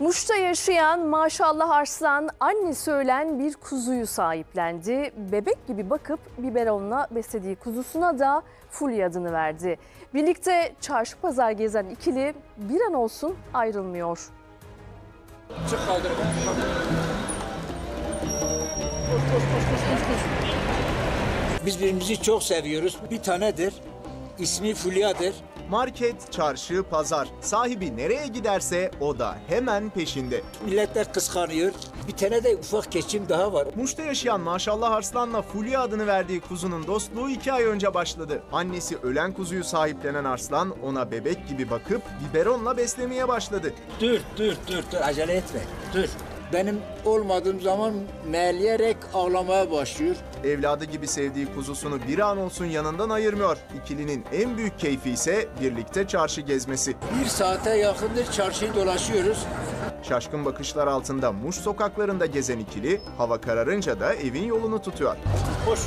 Muş'ta yaşayan maşallah Arslan annesi ölen bir kuzuyu sahiplendi. Bebek gibi bakıp biberonla beslediği kuzusuna da Fulya adını verdi. Birlikte çarşı pazar gezen ikili bir an olsun ayrılmıyor. Çık kaldır. Biz birbirimizi çok seviyoruz. Bir tanedir. İsmi Fulya'dır. Market, çarşı, pazar. Sahibi nereye giderse o da hemen peşinde. Milletler kıskanıyor. Bir tane de ufak keçim daha var. Muş'ta yaşayan maşallah Arslan'la Fulya adını verdiği kuzunun dostluğu 2 ay önce başladı. Annesi ölen kuzuyu sahiplenen Arslan ona bebek gibi bakıp biberonla beslemeye başladı. Dur, acele etme. Dur. Benim olmadığım zaman meğleyerek ağlamaya başlıyor. Evladı gibi sevdiği kuzusunu bir an olsun yanından ayırmıyor. İkilinin en büyük keyfi ise birlikte çarşı gezmesi. 1 saate yakındır çarşıyı dolaşıyoruz. Şaşkın bakışlar altında Muş sokaklarında gezen ikili hava kararınca da evin yolunu tutuyor. Hoş.